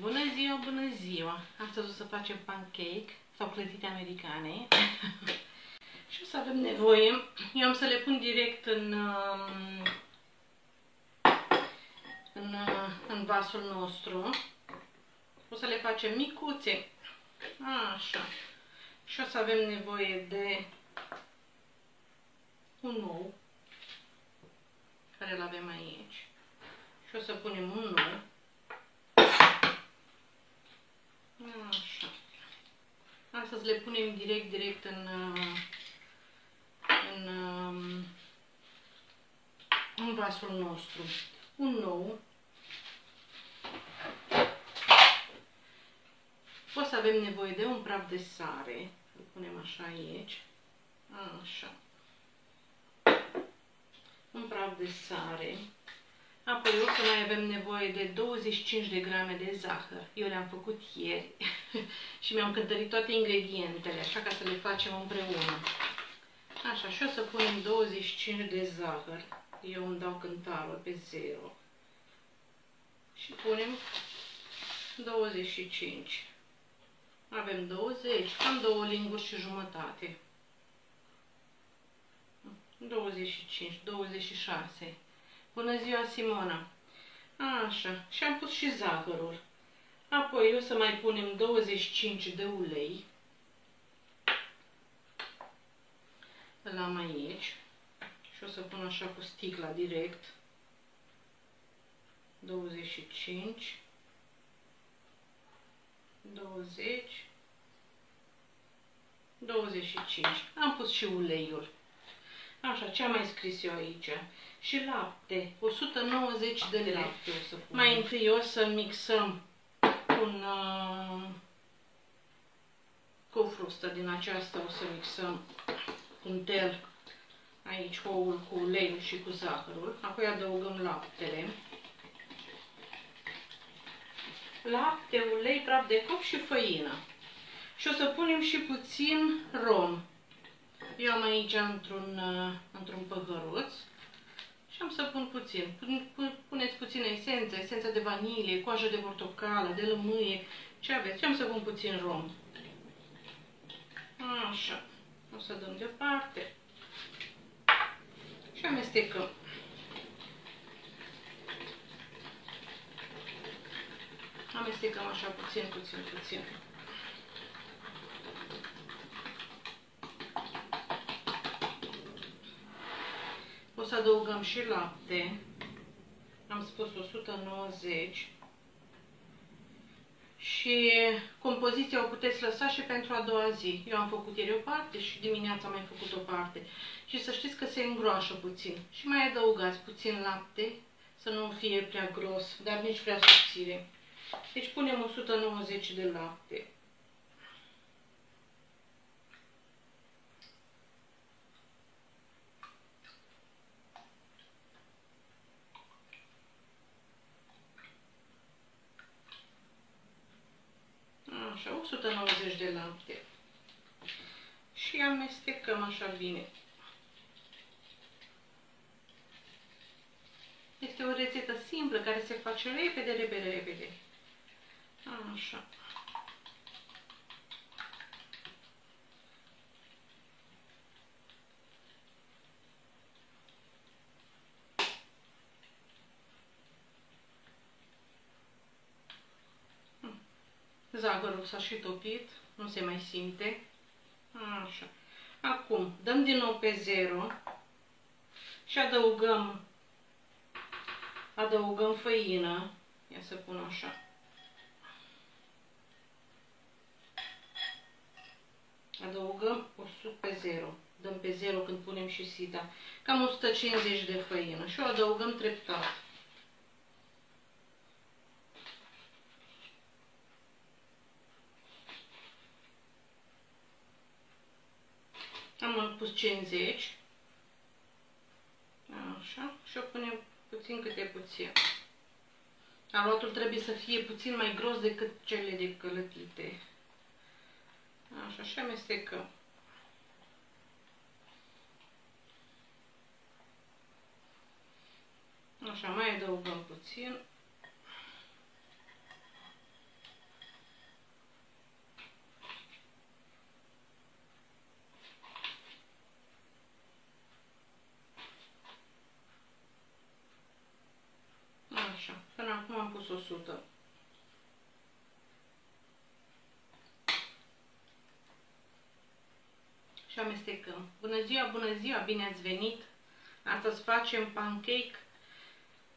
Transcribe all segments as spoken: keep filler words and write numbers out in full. Bună ziua, bună ziua! Astăzi o să facem pancake sau clătite americane și o să avem nevoie. Eu am să le pun direct în, în, în vasul nostru. O să le facem micuțe. Așa. Și o să avem nevoie de un ou, care îl avem aici. Și o să punem un ou. Așa. Astăzi le punem direct, direct în, în, în vasul nostru. Un ou. O să avem nevoie de un praf de sare. Îl punem așa aici. Așa. Un praf de sare. Apoi o să mai avem nevoie de douăzeci și cinci de grame de zahăr. Eu le-am făcut ieri și mi-am cântărit toate ingredientele, așa ca să le facem împreună. Așa, și o să punem douăzeci și cinci de zahăr. Eu îmi dau cântarul pe zero. Și punem douăzeci și cinci. Avem douăzeci, cam două linguri și jumătate. douăzeci și cinci, douăzeci și șase. Bună ziua, Simona! Așa, și am pus și zahărul. Apoi o să mai punem douăzeci și cinci de ulei. Îl am aici. Și o să pun așa cu sticla direct. douăzeci și cinci, douăzeci, douăzeci și cinci. Am pus și uleiul. Așa, ce am mai scris eu aici? Și lapte, o sută nouăzeci de litri lapte o să pun. Mai întâi o să mixăm un, uh, cu o frustă din aceasta, o să mixăm un tel aici, oul cu uleiul și cu zahărul. Apoi adăugăm laptele. Lapte, ulei, praf de copt și făină. Și o să punem și puțin rom. Eu am aici într-un într-un păhăruț și am să pun puțin. Puneți puțină esență, esența de vanilie, coajă de portocală, de lămâie, ce aveți. Eu am să pun puțin rom. Așa. O să dăm deoparte. Și amestecăm. Amestecăm așa puțin, puțin, puțin. O să adăugăm și lapte, am spus o sută nouăzeci, și compoziția o puteți lăsa și pentru a doua zi. Eu am făcut ieri o parte și dimineața am mai făcut o parte. Și să știți că se îngroașă puțin. Și mai adăugați puțin lapte, să nu fie prea gros, dar nici prea subțire. Deci punem o sută nouăzeci de lapte. Așa, o sută nouăzeci de lapte. Și amestecăm așa bine. Este o rețetă simplă care se face repede, repede, repede. Așa. Zahărul s-a și topit, nu se mai simte. Așa. Acum, dăm din nou pe zero și adăugăm adăugăm făină. Ia să pun așa. Adăugăm o sută pe zero. Dăm pe zero când punem și sida. Cam o sută cincizeci de făină și o adăugăm treptat. Am pus cincizeci. Așa. Și o punem puțin câte puțin. Aluatul trebuie să fie puțin mai gros decât cele de clătite. Așa. Și amestecăm. Așa. Mai adăugăm puțin. pus o sută. Și amestecăm. Bună ziua, bună ziua, bine ați venit! Astăzi facem pancake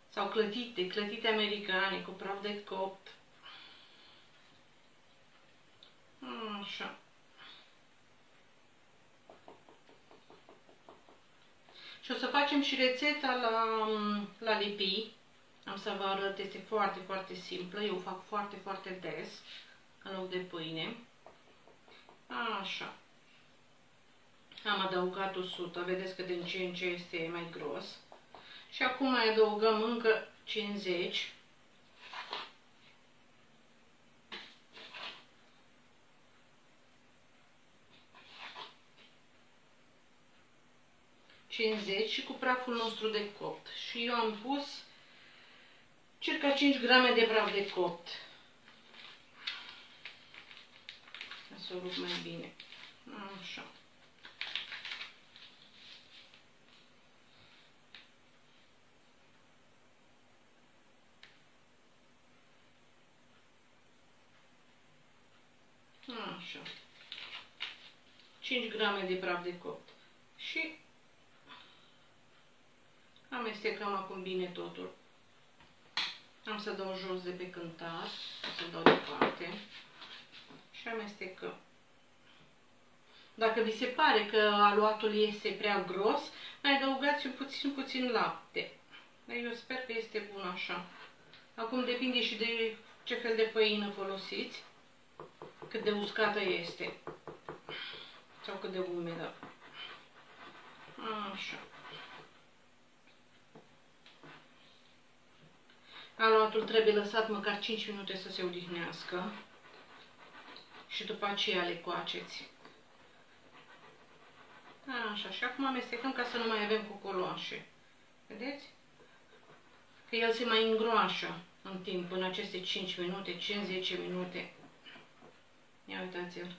sau clătite, clătite americane cu praf de copt. Așa. Și o să facem și rețeta la, la lipii. Am să vă arăt, este foarte, foarte simplă. Eu o fac foarte, foarte des, în loc de pâine. Așa. Am adăugat o sută, vedeți că din ce în ce este mai gros. Și acum mai adăugăm încă cincizeci. cincizeci și cu praful nostru de copt. Și eu am pus circa cinci grame de praf de copt. Să o rup mai bine. Așa. Așa. cinci grame de praf de copt. Și amestecăm acum bine totul. Am să dau jos de pe cântar, o să dau departe și amestecăm. Dacă vi se pare că aluatul este prea gros, mai adăugați un puțin, puțin lapte. Dar eu sper că este bun așa. Acum depinde și de ce fel de făină folosiți, cât de uscată este sau cât de umedă. Așa. Aluatul trebuie lăsat măcar cinci minute să se odihnească și după aceea le coaceți. Așa, și acum amestecăm ca să nu mai avem cocoloașe. Vedeți? Că el se mai îngroașă în timp, în aceste cinci minute, cinci la zece minute. Ia uitați-l.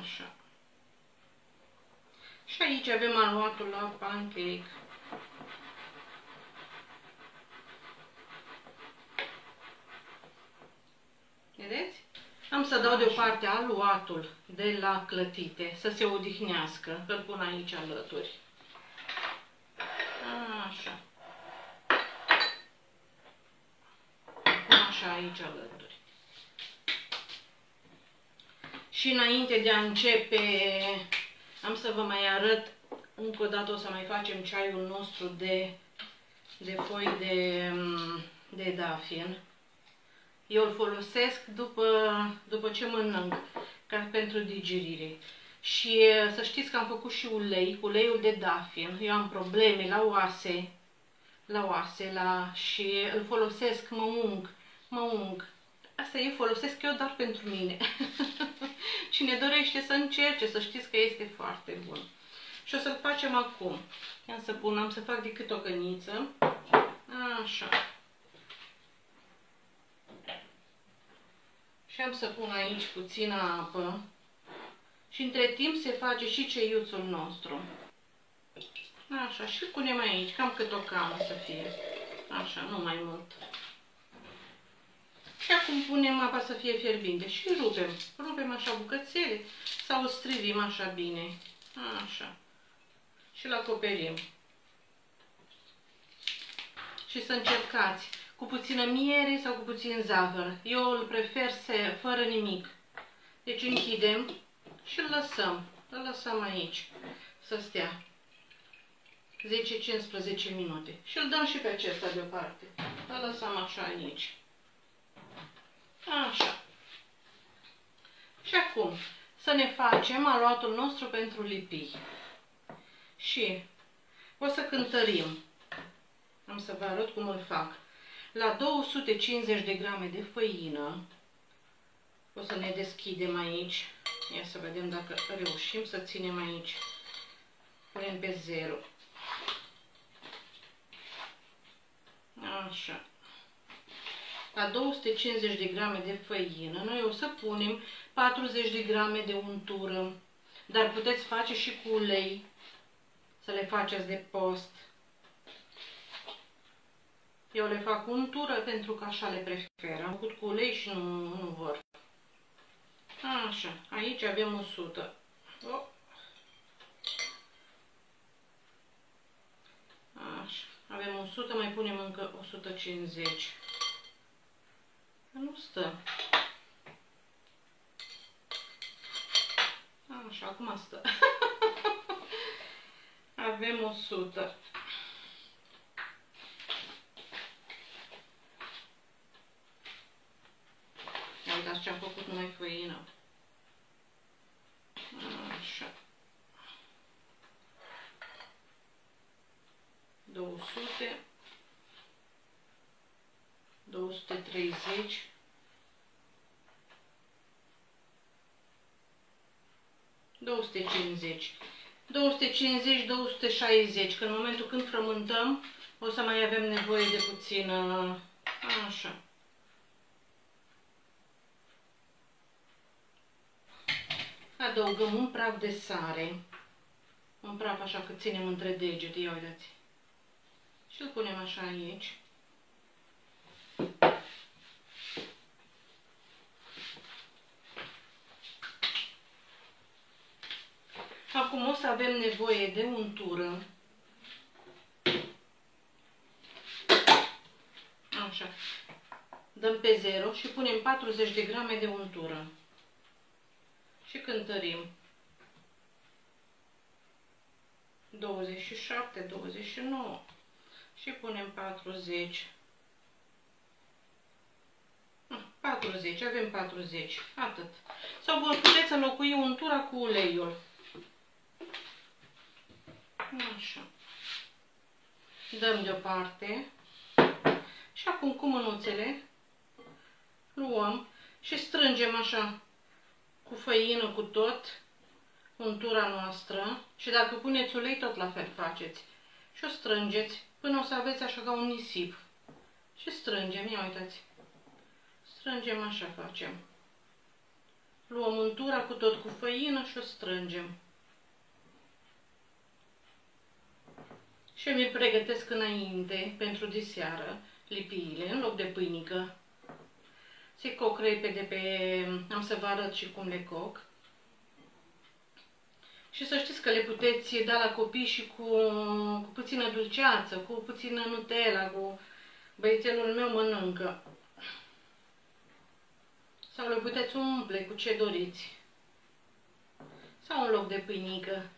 Așa. Și aici avem aluatul la pancake. Vedeți? Am să dau deoparte aluatul de la clătite, să se odihnească. Îl pun aici alături. Așa. Pun așa aici alături. Și înainte de a începe, am să vă mai arăt, încă o dată o să mai facem ceaiul nostru de, de foi de, de dafin. Eu îl folosesc după, după ce mănânc, ca pentru digerire. Și să știți că am făcut și ulei, uleiul de dafin. Eu am probleme la oase, la oase, la, și îl folosesc, mă ung, mă ung. Asta eu folosesc eu doar pentru mine. Cine dorește să încerce, să știți că este foarte bun. Și o să-l facem acum. Ia să pun, am să fac decât o căniță. Așa. Și am să pun aici puțină apă. Și între timp se face și ceiuțul nostru. Așa, și punem aici, cam cât o camă să fie. Așa, nu mai mult. Și acum punem apa să fie fierbinte și rupem. Rupem așa bucățele sau o strivim așa bine. Așa. Și îl acoperim. Și să încercați cu puțină miere sau cu puțin zahăr. Eu îl prefer să, fără nimic. Deci închidem și îl lăsăm. Îl lăsăm aici să stea zece la cincisprezece minute. Și îl dăm și pe acesta deoparte. Îl lăsăm așa aici. Așa. Și acum să ne facem aluatul nostru pentru lipii. Și o să cântărim. Am să vă arăt cum îl fac. La două sute cincizeci de grame de făină, o să ne deschidem aici. Ia să vedem dacă reușim să ținem aici. Punem pe zero. Așa. La două sute cincizeci de grame de făină, noi o să punem patruzeci de grame de untură, dar puteți face și cu ulei, să le faceți de post. Eu le fac untură pentru că așa le prefer. Am făcut cu ulei și nu, nu vor. Așa, aici avem o sută. Oh. Așa, avem o sută, mai punem încă o sută cincizeci. Nu stă. Așa, acum stă. Avem o sută. Uitați ce-am făcut noi făină. Așa. două sute. două sute treizeci. două sute cincizeci. două sute cincizeci, două sute șaizeci, că în momentul când frământăm, o să mai avem nevoie de puțină. Așa. Adăugăm un praf de sare. Un praf așa că ținem între degete, ia uitați. Și îl punem așa aici. Acum o să avem nevoie de untură. Așa. Dăm pe zero și punem patruzeci de grame de untură. Și cântărim. douăzeci și șapte, douăzeci și nouă. Și punem patruzeci. patruzeci, avem patruzeci. Atât. Sau vă puteți înlocui untura cu uleiul. Așa. Dăm deoparte. Și acum cu mânuțele luăm și strângem așa cu făină, cu tot, untura noastră. Și dacă puneți ulei, tot la fel faceți. Și o strângeți până o să aveți așa ca un nisip. Și strângem, ia uitați. Strângem, așa facem. Luăm untura cu tot cu făină și o strângem. Și mi pregătesc înainte, pentru diseară, lipiile, în loc de pâinică. Se coc repede pe... am să vă arăt și cum le coc. Și să știți că le puteți da la copii și cu, cu puțină dulceață, cu puțină Nutella, cu băiețelul meu mănâncă. Sau le puteți umple cu ce doriți. Sau în loc de pâinică.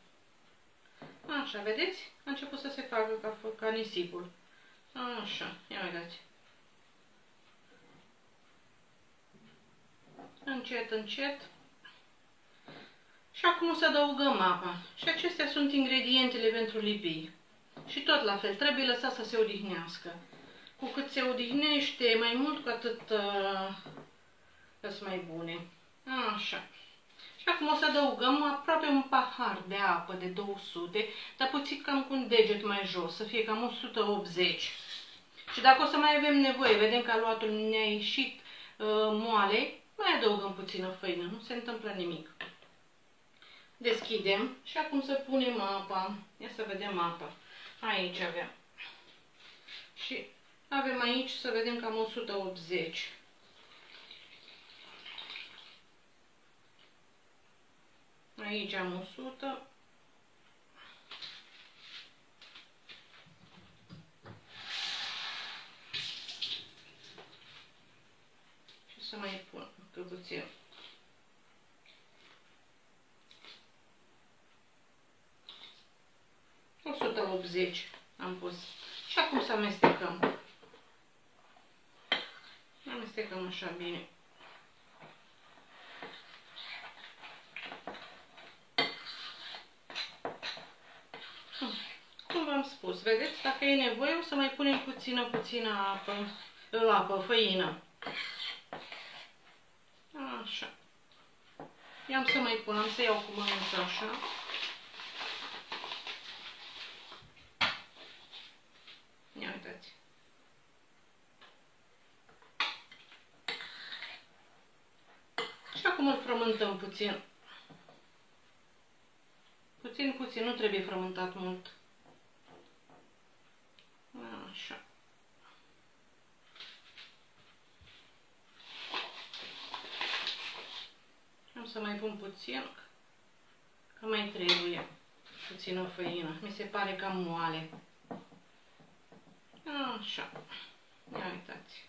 Așa, vedeți? A început să se facă ca, ca nisipul. Așa, ia uitați. Încet, încet. Și acum o să adăugăm apa. Și acestea sunt ingredientele pentru lipii. Și tot la fel, trebuie lăsat să se odihnească. Cu cât se odihnește mai mult, cu atât uh, sunt mai bune. Așa. Și acum o să adăugăm aproape un pahar de apă de două sute, dar puțin cam cu un deget mai jos, să fie cam o sută optzeci. Și dacă o să mai avem nevoie, vedem că aluatul ne-a ieșit uh, moale, mai adăugăm puțină făină, nu se întâmplă nimic. Deschidem și acum să punem apa. Ia să vedem apa. Aici avem. Și avem aici, să vedem, cam o sută optzeci. Aici am o sută. Și să mai pun încă puțin. o sută optzeci am pus. Și acum să amestecăm. Amestecăm așa bine. Spus, vedeți? Dacă e nevoie, o să mai punem puțină, puțină apă, apă, făină. Așa. Eu am să mai pun, am să iau cu mânuța așa. Ia uitați. Și acum îl frământăm puțin. Puțin, puțin, nu trebuie frământat mult. Așa. să mai pun puțin, că mai trebuie puțină făină. Mi se pare cam moale. Așa. Ia uitați.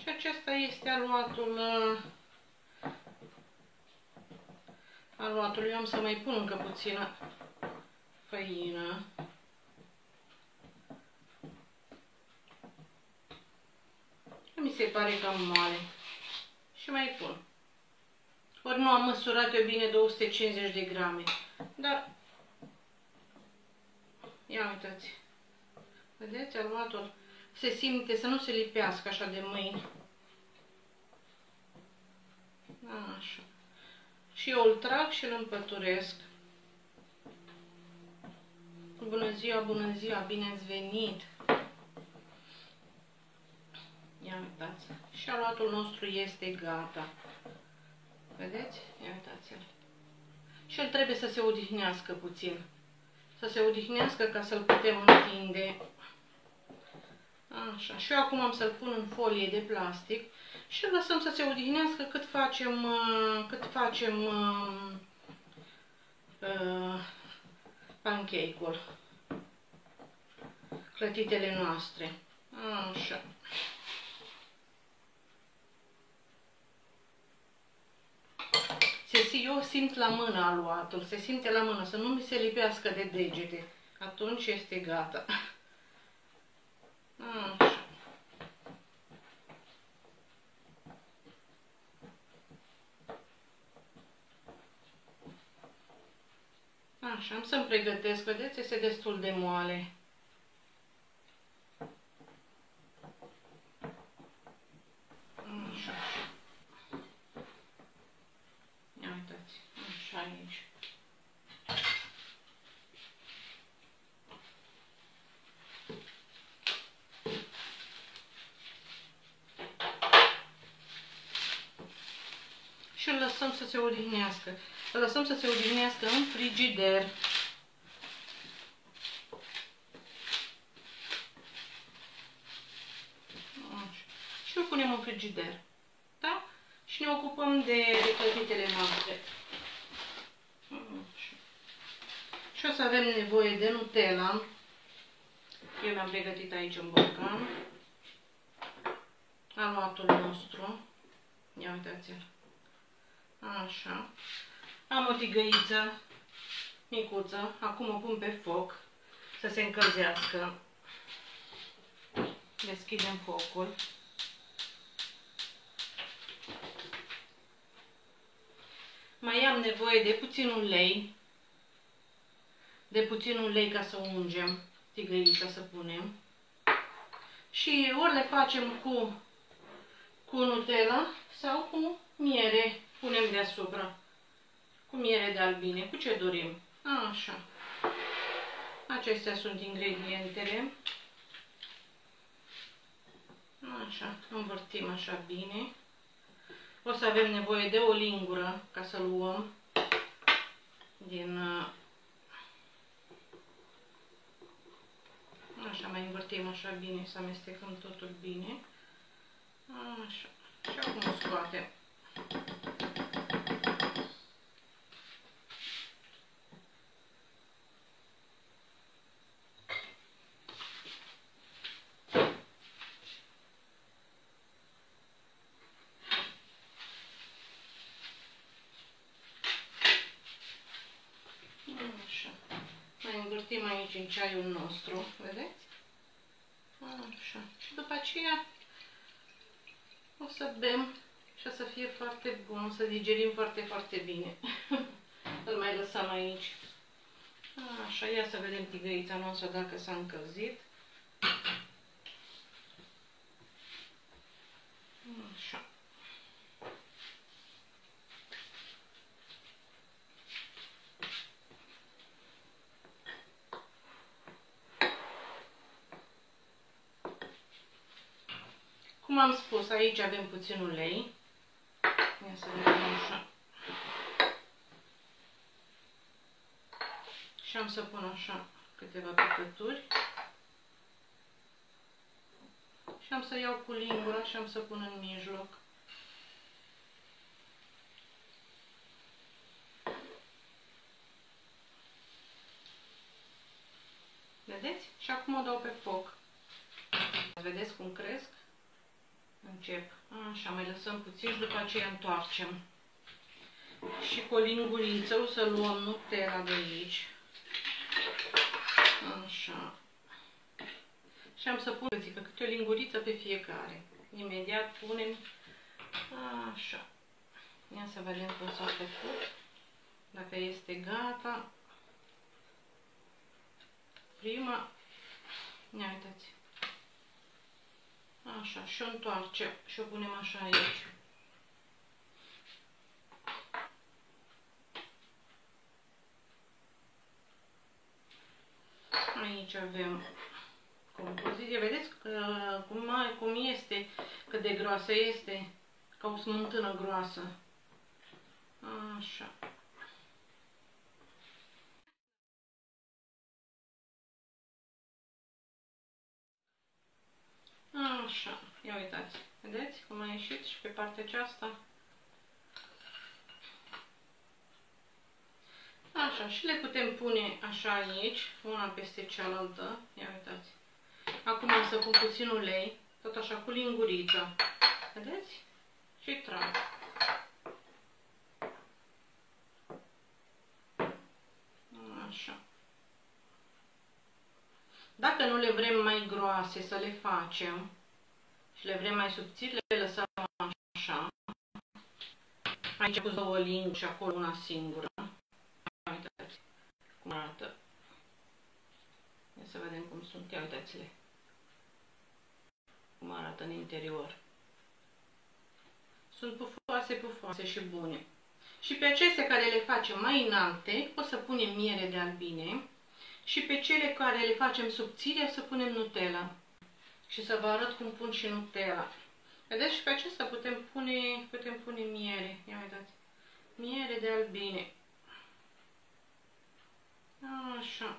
Și acesta este aluatul aluatul. Eu am să mai pun încă puțină făină. Mi se pare cam mare. Și mai pun. Ori nu am măsurat eu bine două sute cincizeci de grame. Dar ia uitați. Vedeți? Aluatul se simte să nu se lipească așa de mâini. Așa. Și eu îl trag și îl împăturesc. Bună ziua, bună ziua, bine ați venit! Ia uitați. Și aluatul nostru este gata. Vedeți? Ia uitați-l. Și el trebuie să se odihnească puțin. Să se odihnească ca să-l putem întinde. Așa. Și eu acum am să-l pun în folie de plastic și îl lăsăm să se odihnească cât facem, cât facem uh, uh, pancake-ul. Clătitele noastre. Așa. Eu simt la mână aluatul, se simte la mână, să nu mi se lipească de degete. Atunci este gata. Așa. Așa, am să-mi pregătesc, vedeți, este destul de moale. Așa. Aici. Și îl lăsăm să se odihnească. Îl lăsăm să se odihnească în frigider. Și îl punem în frigider. Da? Și ne ocupăm de, de clătitele noastre. Și o să avem nevoie de Nutella. Eu mi-am pregătit aici un borcan. Aluatul nostru. Ia uitați-l. Așa. Am o tigăiță micuță. Acum o pun pe foc să se încălzească. Deschidem focul. Mai am nevoie de puțin ulei. De puțin ulei ca să ungem tigăița, să punem. Și ori le facem cu, cu Nutella sau cu miere. Punem deasupra. Cu miere de albine, cu ce dorim. Așa. Acestea sunt ingredientele. Așa. Învârtim așa bine. O să avem nevoie de o lingură ca să luăm din... Așa, mai învârtim așa bine, să amestecăm totul bine. Așa. Și acum o scoatem. Învârtim aici în ceaiul nostru, vedeți? Așa. Și după aceea o să bem și o să fie foarte bun, o să digerim foarte, foarte bine. Îl mai lăsăm aici. Așa, ia să vedem tigăița noastră dacă s-a încălzit. Așa. Cum am spus, aici avem puțin ulei. Ia să vedem așa. Și am să pun așa câteva picături. și am să iau cu lingura și am să pun în mijloc. Vedeți? Și acum o dau pe foc. Vedeți cum cresc? Încep. Așa, mai lăsăm puțin și după aceea întoarcem. Și cu o linguriță o să luăm nutera de aici. Așa. Și am să pun, zic, câte o linguriță pe fiecare. Imediat punem. Așa. Ia să vedem cum s-a făcut. Dacă este gata. Prima. Ia uitați. Așa, și o întoarcem și o punem așa aici. Aici avem compoziție. Vedeți că, cum, cum este, cât de groasă este, ca o smântână groasă. Așa. Așa, ia uitați, vedeți cum a ieșit și pe partea aceasta. Așa, și le putem pune așa aici, una peste cealaltă, ia uitați. Acum am să pun puțin ulei, tot așa cu lingurița, vedeți? Și trag. Așa. Dacă nu le vrem mai groase să le facem și le vrem mai subțiri, le lăsăm așa. Aici cu două linguri și acolo una singură. Uitați cum arată. Ia să vedem cum sunt. Ia uitați-le cum arată în interior. Sunt pufoase, pufoase și bune. Și pe acestea care le facem mai înalte, o să punem miere de albine. Și pe cele care le facem subțiri, să punem Nutella. Și să vă arăt cum pun și Nutella. Vedeți? Și pe acesta putem pune, putem pune miere. Ia uitați. Miere de albine. Așa.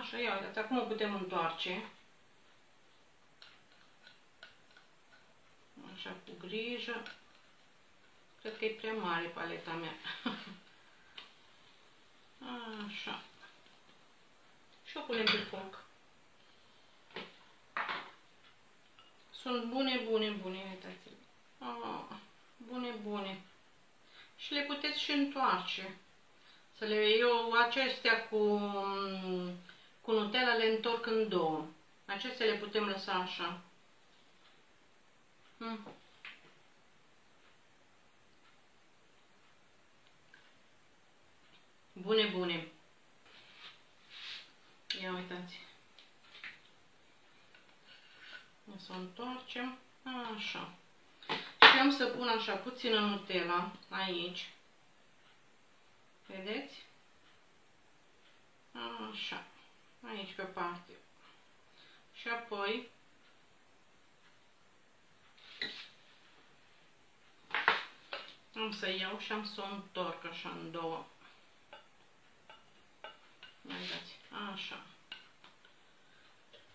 Așa, ia uitați. Acum o putem întoarce. Așa, cu grijă. Cred că e prea mare paleta mea. Așa. Și o punem pe foc. Sunt bune, bune, bune, uitați-le. Ah, bune, bune. Și le puteți și întoarce. Să le, eu acestea cu, cu Nutella le întorc în două. Acestea le putem lăsa așa. Mm. Bune, bune. Ia uitați. O să o întoarcem. Așa. Și am să pun așa puțină Nutella aici. Vedeți? Așa. Aici pe parte. Și apoi am să iau și am să o întorc așa în două. Uitați, așa.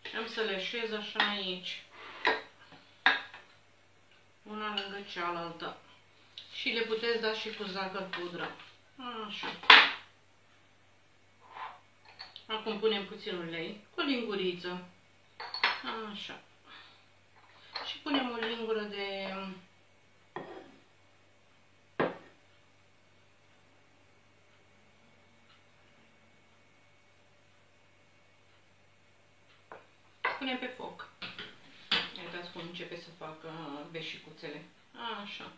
Și am să le așez așa aici. Una lângă cealaltă. Și le puteți da și cu zahăr pudră. Așa. Acum punem puțin ulei cu linguriță. Așa. Și punem o lingură de punem pe foc. Uitați cum începe să facă veșicuțele. Așa.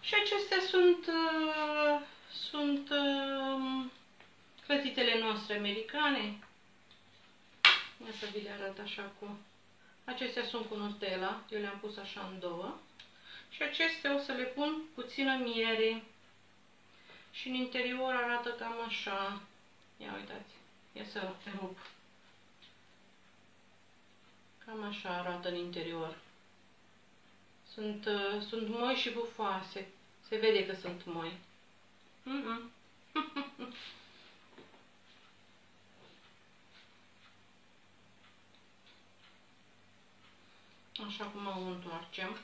Și acestea sunt uh, sunt uh, clătitele noastre americane. Ia să vi le arăt așa cu. Acestea sunt cu Nutella. Eu le-am pus așa în două. Și acestea o să le pun puțină miere. Și în interior arată cam așa. Ia uitați. Ia să rup. Cam așa arată în interior. Sunt, uh, sunt moi și bufoase. Se vede că sunt moi. Mm-mm. Așa cum o întoarcem.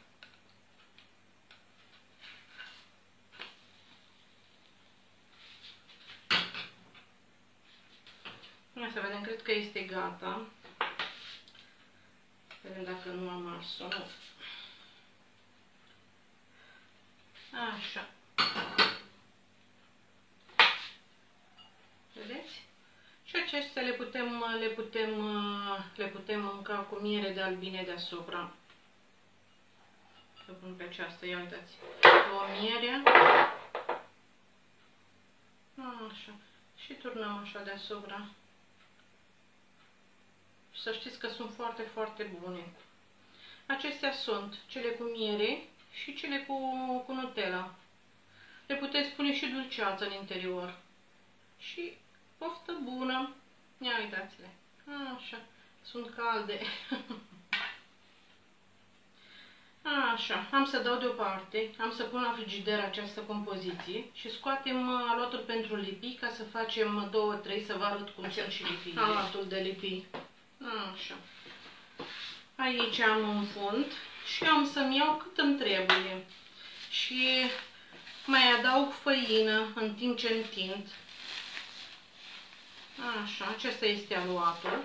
Hai să vedem, cred că este gata. Vedem dacă nu am ars-o. Așa. Vedeți? Și acestea le putem, le putem, le putem mânca cu miere de albine deasupra. Să pun pe aceasta, ia uitați. Două miere. Așa. Și turnăm așa deasupra. Și să știți că sunt foarte, foarte bune. Acestea sunt cele cu miere și cele cu, cu Nutella. Le puteți pune și dulceață în interior. Și poftă bună! Ia uitați-le! Așa, sunt calde! Așa, am să dau deoparte, am să pun la frigider această compoziție și scoatem aluatul pentru lipii ca să facem două trei, să vă arăt cum sunt și lipiile. Aluatul de lipii. Așa. Aici am un fund și am să-mi iau cât îmi trebuie. Și mai adaug făină în timp ce întind. Așa, acesta este aluatul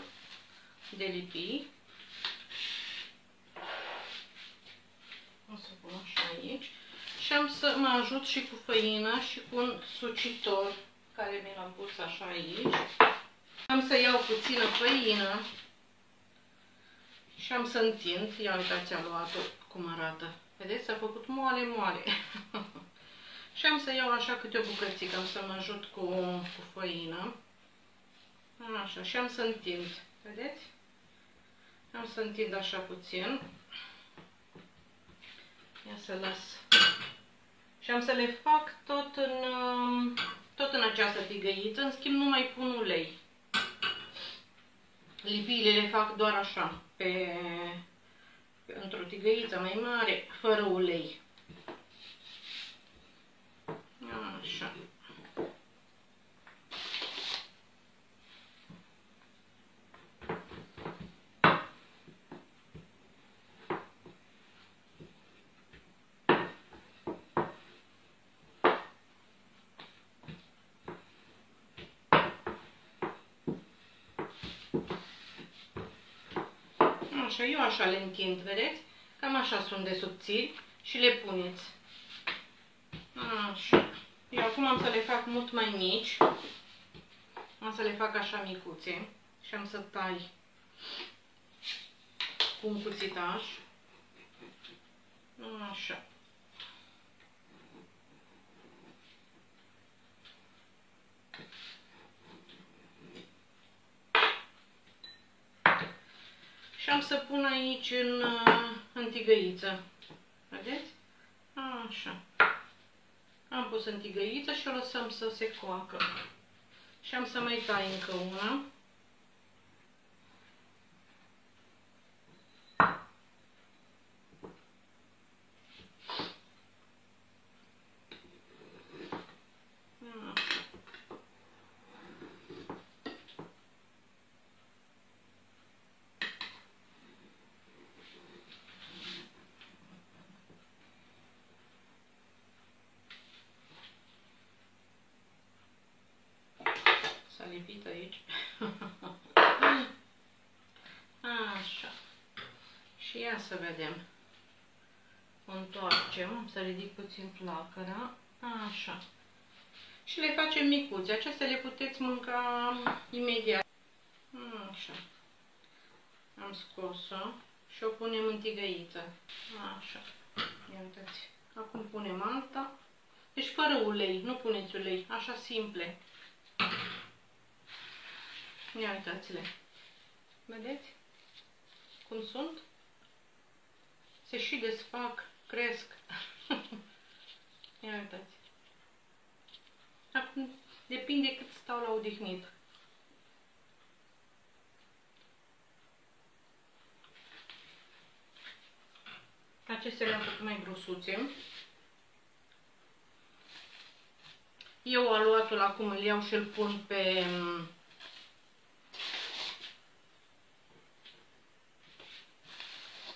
de lipii. O să pun așa aici. Și am să mă ajut și cu făină și cu un sucitor care mi l-am pus așa aici. Am să iau puțină făină și am să întind. Ia uitați aluatul cum arată. Vedeți? S-a făcut moale, moale. Și am să iau așa câte o bucățică. Am să mă ajut cu, cu făină. Așa, și am să întind, vedeți? Am să întind așa puțin. Ia să las. Și am să le fac tot în, tot în această tigăiță, în schimb nu mai pun ulei. Lipiile le fac doar așa, pe, pe într-o tigăiță mai mare, fără ulei. Așa. Așa, eu așa le întind, vedeți? Cam așa sunt de subțiri și le puneți. Așa. Eu acum am să le fac mult mai mici. Am să le fac așa micuțe și am să tai cu un cuțitaj. Așa. Și am să pun aici în, în tigăiță. Vedeți? Așa. Am pus în tigăiță și o lăsăm să se coacă. Și am să mai tai încă una. Lipit aici. Așa. Și ia să vedem. Întoarcem, să ridic puțin placăra. Așa. Și le facem micuți. Acestea le puteți mânca imediat. Așa. Am scos-o și o punem în tigăiță. Așa. Ia uitați. Acum punem alta. Deci fără ulei, nu puneți ulei. Așa simple. Ia uitați-le. Vedeți? Cum sunt? Se și desfac, cresc. Ia uitați. Acum depinde cât stau la odihnit. Acestea le-am făcut mai grosuțe. Eu aluatul acum îl iau și îl pun pe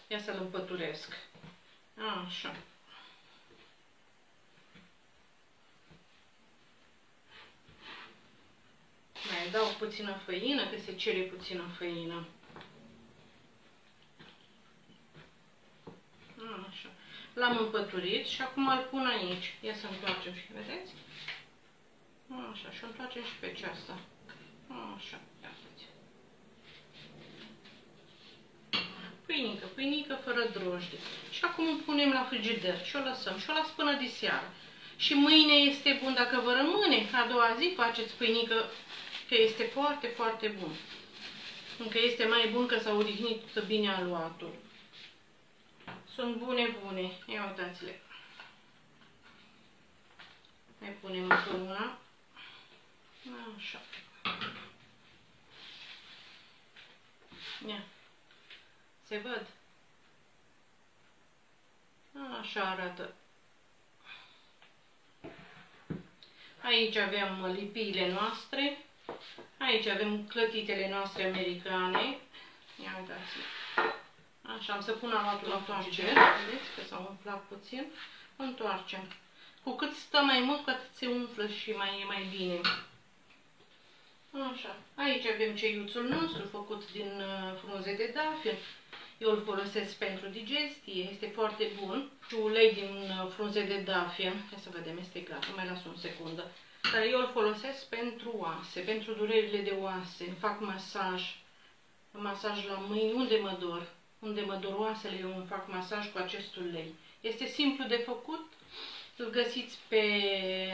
ia să-l împăturesc. Așa. Mai dau puțină făină, că se cere puțină făină. Așa. L-am împăturit și acum îl pun aici. Ia să întoarcem și vedeți? Așa, și întoarcem și pe aceasta. Așa, ia uite. Pâinică, pâinică fără drojdie. Și acum o punem la frigider și o lăsăm și o las până de seară. Și mâine este bun, dacă vă rămâne, a doua zi faceți pâinică, că este foarte, foarte bun. Încă este mai bun că s-a odihnit bine aluatul. Sunt bune, bune. Ia uitați-le. Mai punem încă una. Așa. Ia. Se văd? Așa arată. Aici avem lipiile noastre. Aici avem clătitele noastre americane. Ia uitați-le. Așa, am să pun aluatul la frigider. Vedeți că s-a umplat puțin. Întoarcem. Cu cât stă mai mult, cu atât se umflă și mai e mai bine. Așa. Aici avem ceiuțul nostru făcut din frunze de dafin. Eu îl folosesc pentru digestie. Este foarte bun. Și ulei din frunze de dafin. Hai să vedem, este gata. Mai las o secundă. Dar eu îl folosesc pentru oase, pentru durerile de oase. Îmi fac masaj. Masaj la mâini. Unde mă dor? Unde mă dor oasele, eu îmi fac masaj cu acest ulei. Este simplu de făcut. Îl găsiți pe,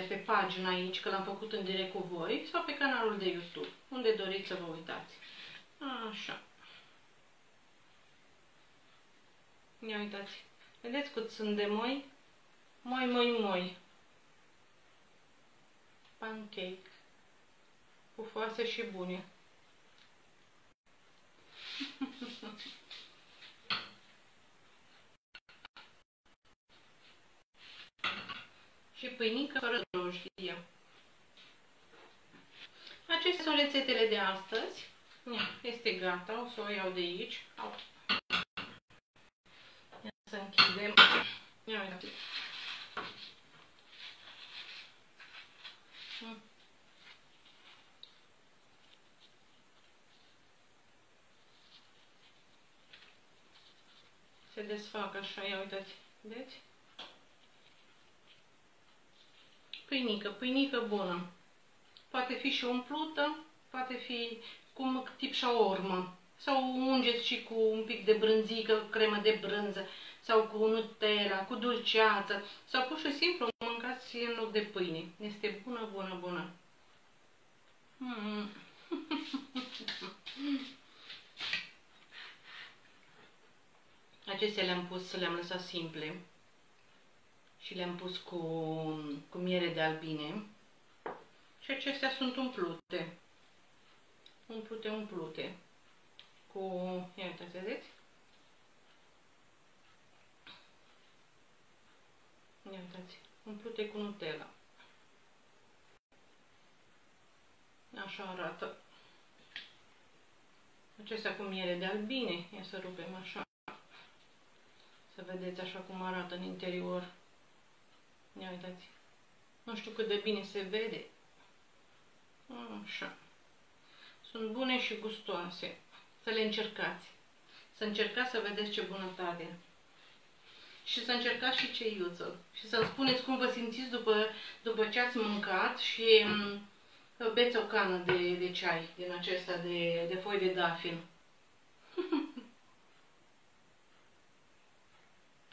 pe pagina aici, că l-am făcut în direct cu voi, sau pe canalul de YouTube, unde doriți să vă uitați. Așa. Ia uitați. Vedeți cât sunt de moi? Moi, moi, moi. Pancake. Pufoase și bune. Și pâinică fără drojdie. Acestea sunt rețetele de astăzi. Este gata, o să o iau de aici. Ia să închidem. Ia uitați. Se desfac așa, ia uitați. Vedeți? Pâinică, pâinică bună. Poate fi și umplută, poate fi cum tip shaorma. Sau ungeți și cu un pic de brânzică, cremă de brânză, sau cu Nutella, cu dulceață, sau pur și simplu mâncați în loc de pâine. Este bună, bună, bună. Mm. Acestea le-am pus, le-am lăsat simple. Și le-am pus cu, cu miere de albine. Și acestea sunt umplute. Umplute, umplute. Cu... Ia uitați, vedeți? Ia uitați. Umplute cu Nutella. Așa arată. Acestea cu miere de albine. Ia să rupem așa. Să vedeți așa cum arată în interior. Ia uitați. Nu știu cât de bine se vede. Așa. Sunt bune și gustoase. Să le încercați. Să încercați să vedeți ce bunătate. Și să încercați și ceiuțul. Și să-mi spuneți cum vă simțiți după, după ce ați mâncat și beți o cană de, de ceai din acesta de, de foi de dafin.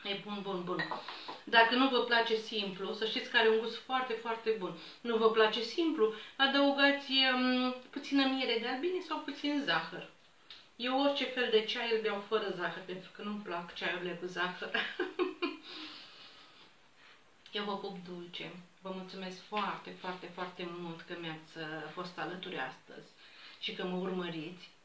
E bun, bun, bun. Dacă nu vă place simplu, să știți că are un gust foarte, foarte bun. Nu vă place simplu, adăugați um, puțină miere de albine sau puțin zahăr. Eu orice fel de ceai îl beau fără zahăr, pentru că nu-mi plac ceaiurile cu zahăr. Eu vă pup dulce. Vă mulțumesc foarte, foarte, foarte mult că mi-ați fost alături astăzi și că mă urmăriți.